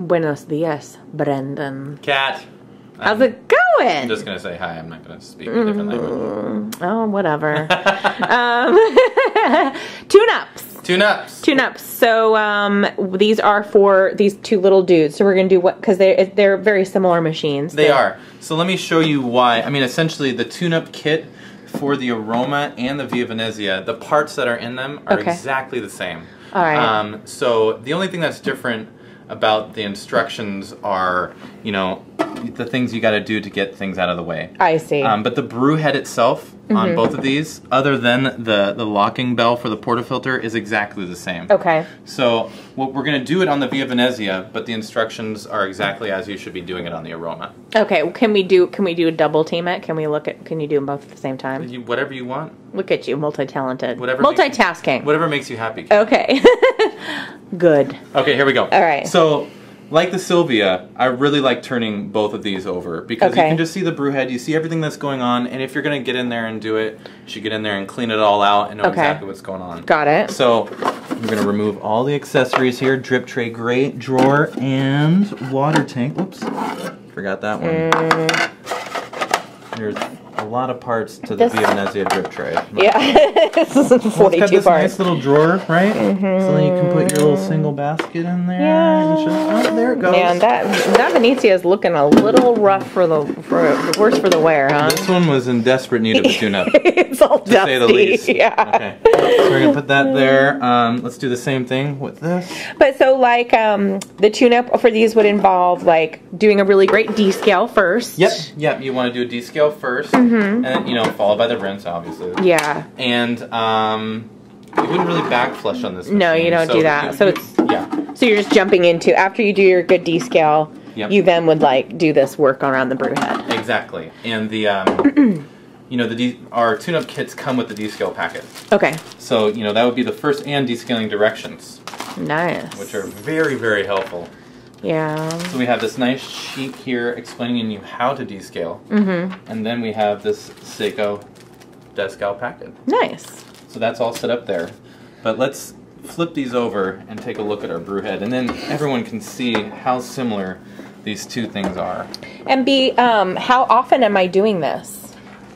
Buenos dias, Brendan. Cat. How's it going? I'm just going to say hi. I'm not going to speak a different language. Oh, whatever. Tune-ups. So these are for these two little dudes. So we're going to do what? Because they're very similar machines. They are. So let me show you why. I mean, essentially the tune-up kit for the Aroma and the Via Venezia, the parts that are in them are exactly the same. All right. So the only thing that's different about the instructions are, you know, the things you got to do to get things out of the way. I see. But the brew head itself on both of these, other than the locking bell for the portafilter, is exactly the same. Okay. So what we're going to do it on the Via Venezia, but the instructions are exactly as you should be doing it on the Aroma. Okay. Well, can we do a double team it? Can you do them both at the same time? Whatever you want. Look at you, multi-talented. Whatever. Multitasking. Whatever makes you happy. Kat. Okay. Good. Okay. Here we go. All right. So, like the Sylvia, I really like turning both of these over because you can just see the brew head, you see everything that's going on, and if you're going to get in there and do it, you should get in there and clean it all out and know exactly what's going on. Got it. So we're going to remove all the accessories here, drip tray, grate, drawer, and water tank. Oops, forgot that one. There's a lot of parts to the Via Venezia drip tray. Yeah, this is 42 parts. It's got this nice little drawer, right? So then you can put your little single basket in there. Yeah. Oh, there it goes. Man, that Venezia is looking a little rough worse for the wear, huh? This one was in desperate need of a tune-up. It's all dusty. To say the least. Yeah. Okay. So we're gonna put that there. Let's do the same thing with this. But so like the tune-up for these would involve like doing a really great descale first. Yep. Yep. You want to do a descale first. And you know, followed by the rinse, obviously. Yeah. And you wouldn't really back flush on this machine. No, you don't do that. So it's So you're just jumping into after you do your good descale. Yep. You then would like do this work around the brew head. Exactly. And the you know, our tune-up kits come with the descale packet. Okay. So you know that would be the first and descaling directions. Nice. Which are very, very helpful. Yeah. So we have this nice sheet here explaining you how to descale. And then we have this Saeco descale packet. Nice. So that's all set up there. But let's flip these over and take a look at our brew head. And then everyone can see how similar these two things are. And B, how often am I doing this?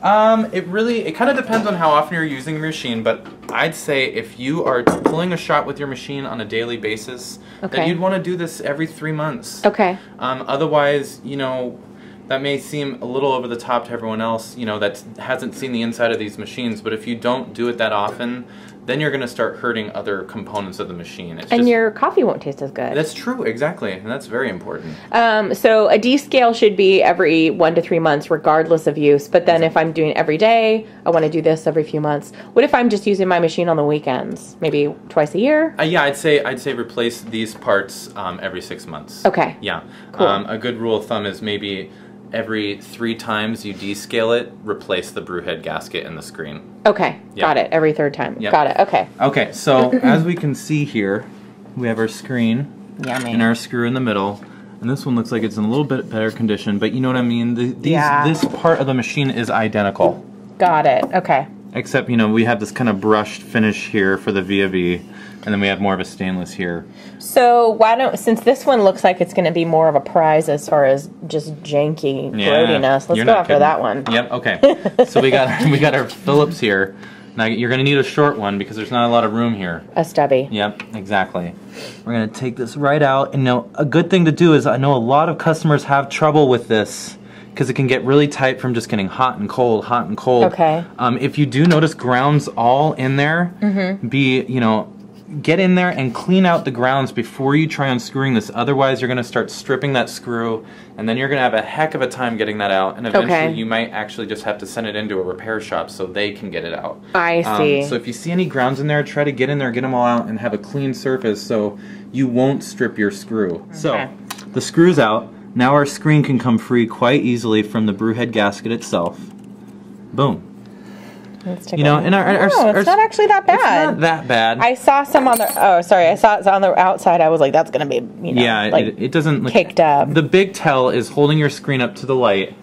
It kind of depends on how often you're using your machine, but I'd say if you are pulling a shot with your machine on a daily basis, that you'd want to do this every 3 months. Okay. Otherwise, you know, that may seem a little over the top to everyone else, you know, that hasn't seen the inside of these machines, but if you don't do it that often, then you're going to start hurting other components of the machine. It's just, your coffee won't taste as good. That's true, exactly, and that's very important. So a descale should be every 1 to 3 months, regardless of use. But then if I'm doing it every day, I want to do this every few months. What if I'm just using my machine on the weekends, maybe twice a year? Yeah, I'd say replace these parts every 6 months. Okay. Yeah. Cool. A good rule of thumb is maybe every 3 times you descale it, replace the brew head gasket and the screen. Okay, got it. Every 3rd time. Yep. Got it, okay. Okay, so as we can see here, we have our screen and our screw in the middle. And this one looks like it's in a little bit better condition, but you know what I mean? This part of the machine is identical. Got it, okay. Except, you know, we have this kind of brushed finish here for the VV, and then we have more of a stainless here. So why don't, since this one looks like it's going to be more of a prize as far as just janky bloatiness, let's go after that one. Yep. Okay. So we got our Phillips here. Now you're going to need a short one because there's not a lot of room here. A stubby. Yep. Exactly. We're going to take this right out, and now a good thing to do is I know a lot of customers have trouble with this, because it can get really tight from just getting hot and cold, hot and cold. Okay. If you do notice grounds all in there, you know, get in there and clean out the grounds before you try unscrewing this. Otherwise, you're going to start stripping that screw, and then you're going to have a heck of a time getting that out. And eventually, you might actually just have to send it into a repair shop so they can get it out. I see. So if you see any grounds in there, try to get in there, get them all out, and have a clean surface so you won't strip your screw. Okay. So the screw's out. Now our screen can come free quite easily from the brew head gasket itself. Boom. You know, and it's not actually that bad. It's not that bad. I saw some on the I saw it on the outside. I was like, that's gonna be like it doesn't look caked up. The big tell is holding your screen up to the light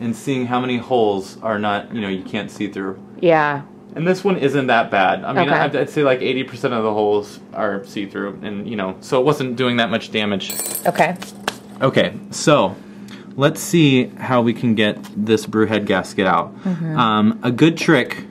and seeing how many holes are not you can't see through. Yeah. And this one isn't that bad. I mean, okay. I'd say like 80% of the holes are see-through, and you know, so it wasn't doing that much damage. Okay. Okay, so let's see how we can get this brew head gasket out. Mm-hmm. A good trick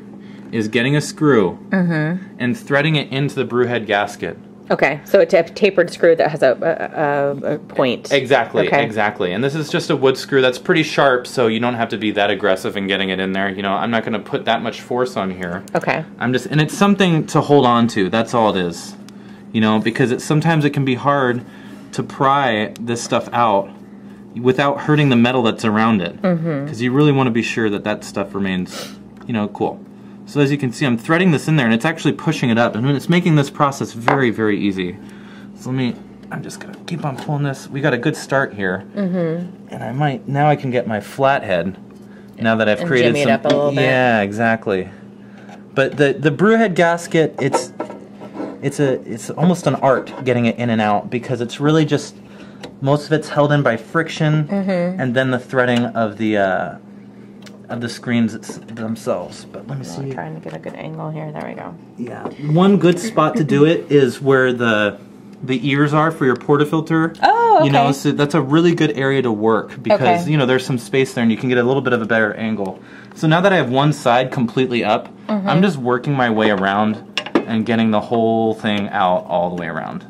is getting a screw mm-hmm. and threading it into the brew head gasket. Okay, so it's a tapered screw that has a point. Exactly, okay. Exactly. And this is just a wood screw that's pretty sharp, so you don't have to be that aggressive in getting it in there. You know, I'm not going to put that much force on here. Okay. I'm just, and it's something to hold on to. That's all it is. You know, because it, sometimes it can be hard to pry this stuff out without hurting the metal that's around it. Mm-hmm. Because you really want to be sure that that stuff remains, you know, cool. So as you can see, I'm threading this in there, and it's actually pushing it up, and it's making this process very, very easy. So let me, I'm just gonna keep on pulling this. We got a good start here, mm-hmm. and I might, now I can get my flathead, now that I've and created some. Jimmy it up a little bit. Yeah, exactly. But the brew head gasket, it's almost an art getting it in and out, because it's really just, most of it's held in by friction, mm-hmm. and then the threading of the screens themselves, but let me see. I'm trying to get a good angle here. There we go. Yeah. One good spot to do it is where the ears are for your portafilter. Oh, okay. You know, so that's a really good area to work because, okay. you know, there's some space there and you can get a little bit of a better angle. So now that I have one side completely up, mm-hmm. I'm just working my way around and getting the whole thing out all the way around.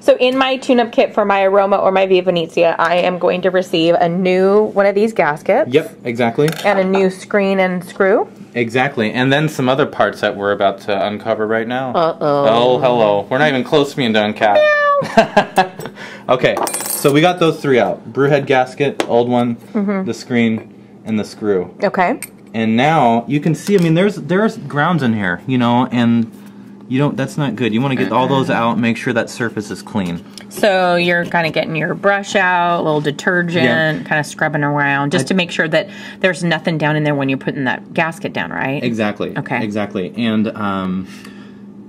So in my tune-up kit for my Aroma or my Via Venezia, I am going to receive a new one of these gaskets. Yep, exactly. And a new screen and screw. Exactly, and then some other parts that we're about to uncover right now. Uh-oh. Oh, hello. We're not even close to being done, Kat. Meow. Okay, so we got those three out. Brew head gasket, old one, mm-hmm. the screen, and the screw. Okay. And now, you can see, I mean, there's grounds in here, you know, and... You don't, that's not good. You want to get all those out and make sure that surface is clean. So you're kind of getting your brush out, a little detergent, yeah. kind of scrubbing around just to make sure that there's nothing down in there when you're putting that gasket down, right? Exactly. Okay. Exactly. And,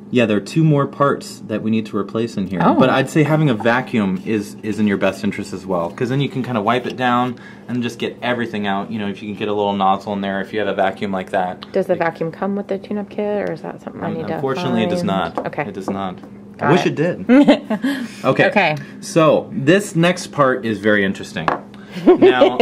yeah, there are two more parts that we need to replace in here. Oh. But I'd say having a vacuum is in your best interest as well, because then you can kind of wipe it down and just get everything out. You know, if you can get a little nozzle in there, if you have a vacuum like that. Does the vacuum come with the tune-up kit, or is that something I need to find? Unfortunately, it does not. Okay. It does not. Got I wish it did. Okay. Okay. So this next part is very interesting. Now,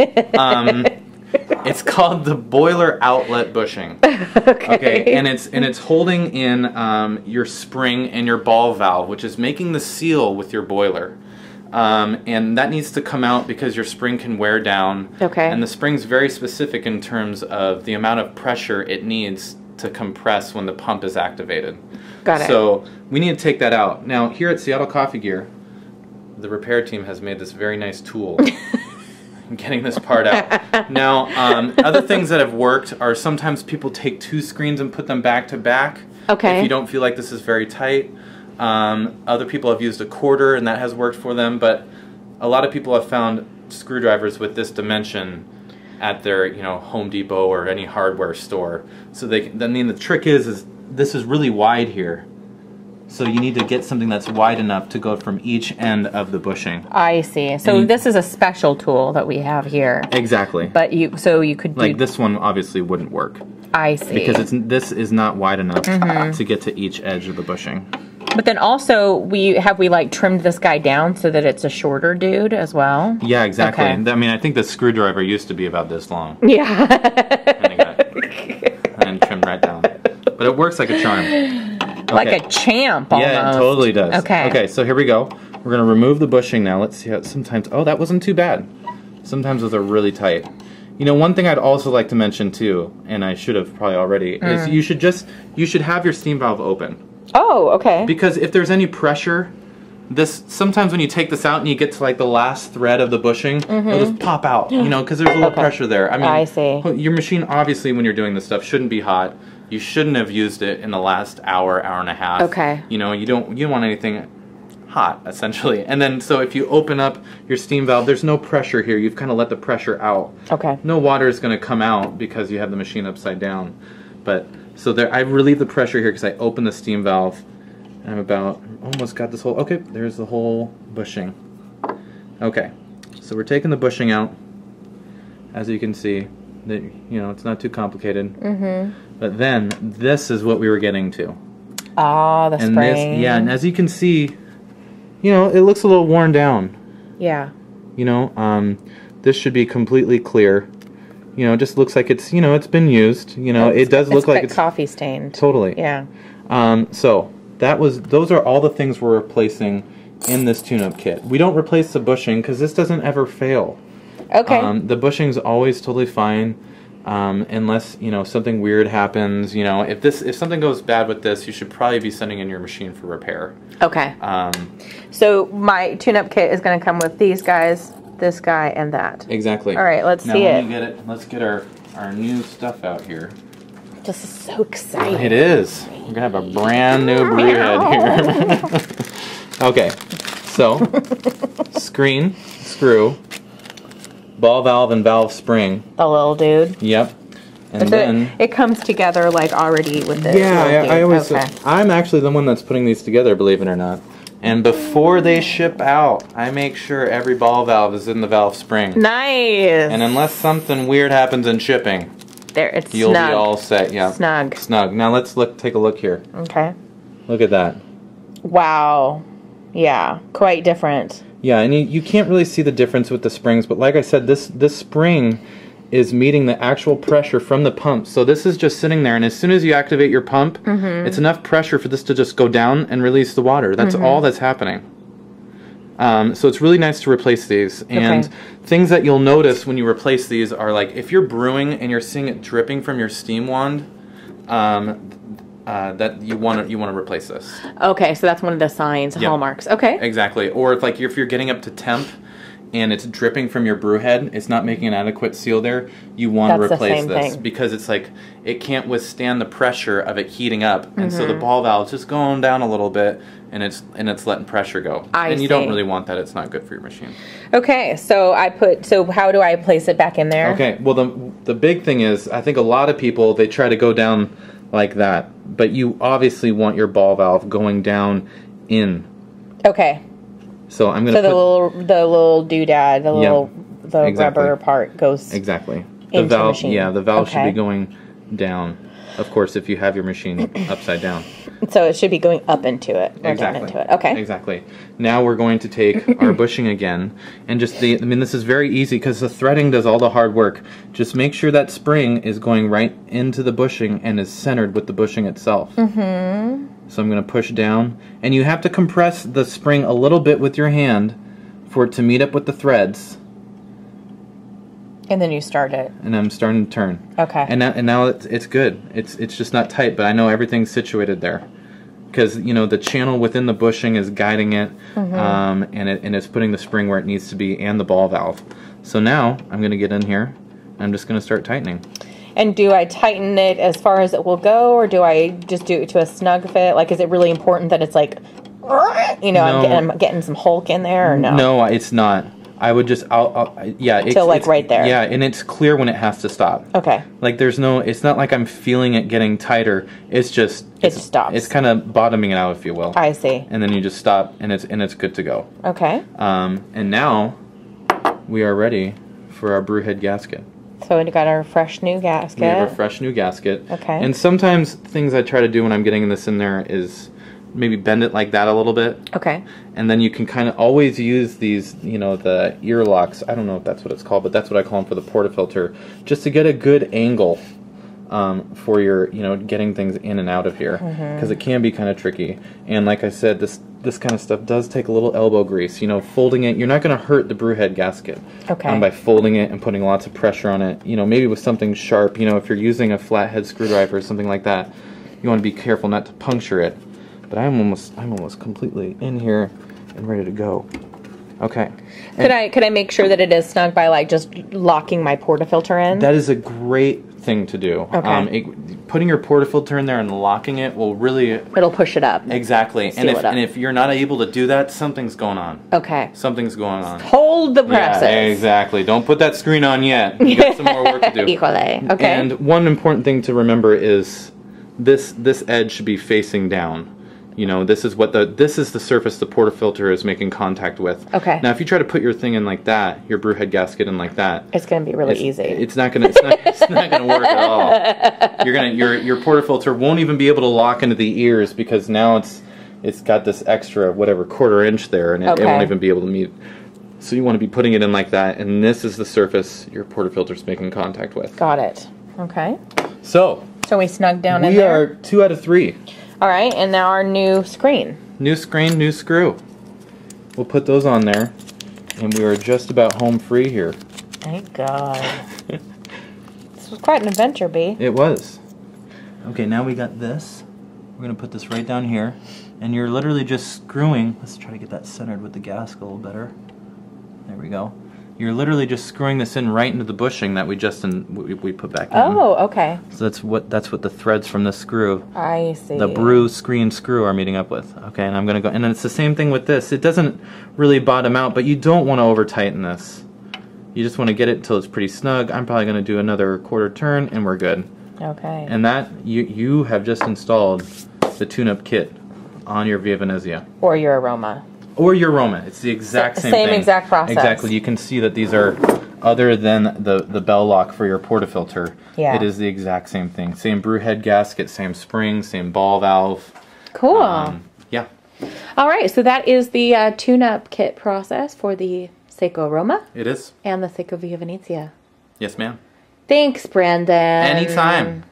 it's called the boiler outlet bushing. Okay. And it's holding in your spring and your ball valve, which is making the seal with your boiler. And that needs to come out because your spring can wear down. Okay. And the spring's very specific in terms of the amount of pressure it needs to compress when the pump is activated. Got it. So we need to take that out. Now, here at Seattle Coffee Gear, the repair team has made this very nice tool. Getting this part out. Now, other things that have worked are sometimes people take two screens and put them back to back. Okay. If you don't feel like this is very tight. Other people have used a quarter and that has worked for them, but a lot of people have found screwdrivers with this dimension at their, you know, Home Depot or any hardware store. So they can, I mean, the trick is this is really wide here. So you need to get something that's wide enough to go from each end of the bushing. I see. So this is a special tool that we have here. Exactly. But you, so you could do... Like this one obviously wouldn't work. I see. Because it's, this is not wide enough mm-hmm. to get to each edge of the bushing. But then also, have we like trimmed this guy down so that it's a shorter dude as well? Yeah, exactly. Okay. I mean, I think the screwdriver used to be about this long. Yeah. And it got, and trimmed right down. But it works like a charm. Okay. Like a champ, almost. Yeah, it totally does. Okay. Okay, so here we go. We're going to remove the bushing now. Let's see how it sometimes... Oh, that wasn't too bad. Sometimes those are really tight. You know, one thing I'd also like to mention, too, and I should have probably already, is you should just... You should have your steam valve open. Oh, okay. Because if there's any pressure... This sometimes when you take this out and you get to like the last thread of the bushing, mm-hmm. it'll just pop out, you know, because there's a little okay. pressure there. I mean, I see. Your machine obviously when you're doing this stuff shouldn't be hot. You shouldn't have used it in the last hour, hour and a half. Okay. You know, you don't want anything hot essentially. And then so if you open up your steam valve, there's no pressure here. You've kind of let the pressure out. Okay. No water is going to come out because you have the machine upside down. But so there, I relieve the pressure here because I open the steam valve. I'm about almost got this whole, okay, there's the whole bushing. Okay, so we're taking the bushing out. As you can see, that, you know, it's not too complicated. Mm-hmm. But then this is what we were getting to. Ah, the spring. This, yeah, and as you can see, you know, it looks a little worn down. Yeah. You know, this should be completely clear. You know, it just looks like it's, you know, it's been used. You know, it does look like it's coffee stained. Totally. Yeah. So that was, those are all the things we're replacing in this tune-up kit. We don't replace the bushing because this doesn't ever fail. Okay. The bushing's always totally fine. Unless, you know, something weird happens, you know, if something goes bad with this, you should probably be sending in your machine for repair. Okay. So my tune-up kit is going to come with these guys, this guy, and that. Exactly. All right, let's see it. Now, when you get it, let's get our new stuff out here. This is so exciting. It is. We're going to have a brand new brew head here. Okay. So, screen, screw, ball valve and valve spring. The little dude. Yep. And so then it comes together like already with this. Yeah, I always. Okay. I'm actually the one that's putting these together, believe it or not. And before they ship out, I make sure every ball valve is in the valve spring. Nice. And unless something weird happens in shipping, there it's you'll snug. Be all set. Yeah. Snug. Snug. Now let's look. Take a look here. Okay. Look at that. Wow. Yeah. Quite different. Yeah, and you can't really see the difference with the springs, but like I said, this spring is meeting the actual pressure from the pump. So this is just sitting there, and as soon as you activate your pump, it's enough pressure for this to just go down and release the water. That's all that's happening. So it's really nice to replace these. And things that you'll notice when you replace these are like, if you're brewing and you're seeing it dripping from your steam wand, that you want to replace this. Okay, so that's one of the signs, hallmarks. Okay. Exactly. Or if like if you're getting up to temp, and it's dripping from your brew head, it's not making an adequate seal there. You want to replace this because it's like it can't withstand the pressure of it heating up, and so the ball valve's just going down a little bit, and it's letting pressure go. And you don't really want that. It's not good for your machine. Okay, so how do I place it back in there? Okay. Well, the big thing is I think a lot of people they try to go down like that. But you obviously want your ball valve going down in. Okay. So I'm gonna. So the little doodad, the little rubber part goes into the valve. Yeah, the valve should be going down. Of course, if you have your machine upside down. So it should be going up into it. Or down into it. Okay. Exactly. Now we're going to take our bushing again, and just I mean, this is very easy because the threading does all the hard work. Just make sure that spring is going right into the bushing and is centered with the bushing itself. So I'm going to push down, and you have to compress the spring a little bit with your hand for it to meet up with the threads. And then you start it. And I'm starting to turn. Okay. And now it's good. It's just not tight, but I know everything's situated there, because you know the channel within the bushing is guiding it, and it's putting the spring where it needs to be and the ball valve. So now I'm going to get in here. And I'm just going to start tightening. And do I tighten it as far as it will go, or do I just do it to a snug fit? Like, is it really important that it's like, you know, no. I'm getting some Hulk in there, or no? No, it's not. I would just, yeah. Until like right there. Yeah, and it's clear when it has to stop. Okay. Like there's no, it's not like I'm feeling it getting tighter. It's just. It stops. It's kind of bottoming it out, if you will. I see. And then you just stop, and it's good to go. Okay. And now, we are ready for our brew head gasket. So we got our fresh new gasket. We have a fresh new gasket. Okay. And sometimes things I try to do when I'm getting this in there is maybe bend it like that a little bit. Okay. And then you can kind of always use these, you know, the ear locks. I don't know if that's what it's called, but that's what I call them for the portafilter, just to get a good angle for your, you know, getting things in and out of here, because it can be kind of tricky. And like I said, this kind of stuff does take a little elbow grease. You know, folding it, you're not going to hurt the brew head gasket by folding it and putting lots of pressure on it. You know, maybe with something sharp, you know, if you're using a flathead screwdriver or something like that, you want to be careful not to puncture it. But I'm almost completely in here and ready to go. Okay. And could I make sure that it is snug by like just locking my portafilter in? That is a great thing to do. Okay. Putting your portafilter in there and locking it will really it'll push it up. Exactly. And if you're not able to do that, something's going on. Okay. Something's going on. Just hold the process. Yeah, exactly. Don't put that screen on yet. You got some more work to do. Equally. Okay. And one important thing to remember is this edge should be facing down. You know, this is what the, this is the surface the portafilter is making contact with. Okay. Now, if you try to put your thing in like that, your brew head gasket in like that, it's going to be really easy. It's not going to work at all. You're going to, your portafilter won't even be able to lock into the ears, because now it's got this extra whatever quarter inch there, and it won't even be able to meet. So you want to be putting it in like that, and this is the surface your portafilter's making contact with. Got it. Okay. So we snugged down in there. We are 2 out of 3. All right, and now our new screen. New screen, new screw. We'll put those on there, and we are just about home free here. Thank God. This was quite an adventure, B. It was. Okay, now we got this. We're going to put this right down here, and you're literally just screwing. Let's try to get that centered with the gasket a little better. There we go. You're literally just screwing this in right into the bushing that we just we put back in. Oh, okay. So that's what the threads from this screw, I see, the brew screen screw, are meeting up with. Okay, and I'm gonna go, and then it's the same thing with this. It doesn't really bottom out, but you don't want to over tighten this. You just want to get it until it's pretty snug. I'm probably gonna do another quarter turn, and we're good. Okay. And that you have just installed the tune-up kit on your Via Venezia or your Aroma. Or your Aroma. It's the exact same thing. Same exact process. Exactly. You can see that these are, other than the bell lock for your portafilter, yeah, it is the exact same thing. Same brew head gasket, same spring, same ball valve. Cool. Yeah. All right. So that is the tune-up kit process for the Saeco Aroma. It is. And the Saeco Via Venezia. Yes, ma'am. Thanks, Brendan. Anytime.